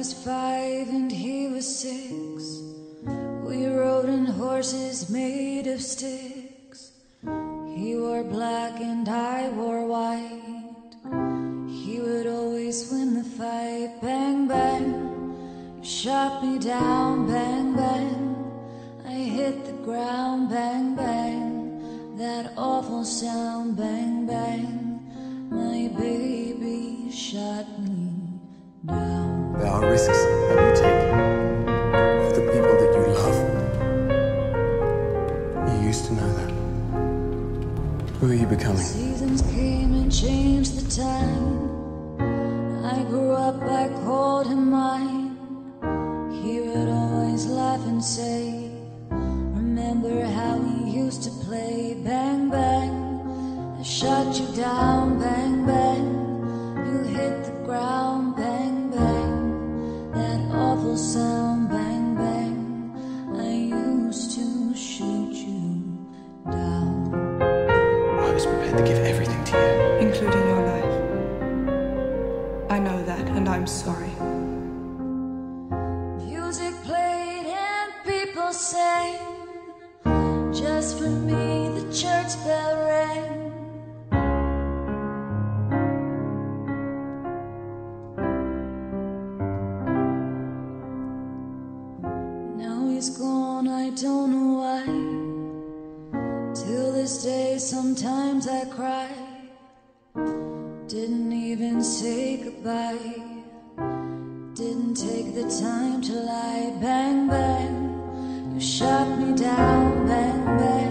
was 5 and he was 6. We rode on horses made of sticks. He wore black and I wore white. He would always win the fight. Bang, bang, you shot me down. Bang, bang, I hit the ground. Bang, bang, that awful sound. Bang, bang, my baby shot me down. There are risks that you take for the people that you love. You used to know that. Who are you becoming? Seasons came and changed the time. I grew up, I called him mine. He would always laugh and say, remember how we used to play. Bang, bang, I shot you down. Bang, bang, you hit the ground. Bang, bang, that awful sound. Bang, bang, I used to shoot you down. I was prepared to give everything to you, including your life. I know that, and I'm sorry. Music played and people sang. Just for me, the church bell rang. Now he's gone, I don't know why. Till this day, sometimes I cry. Didn't even say goodbye. Didn't take the time to lie. Bang, bang, you shot me down. Bang, bang.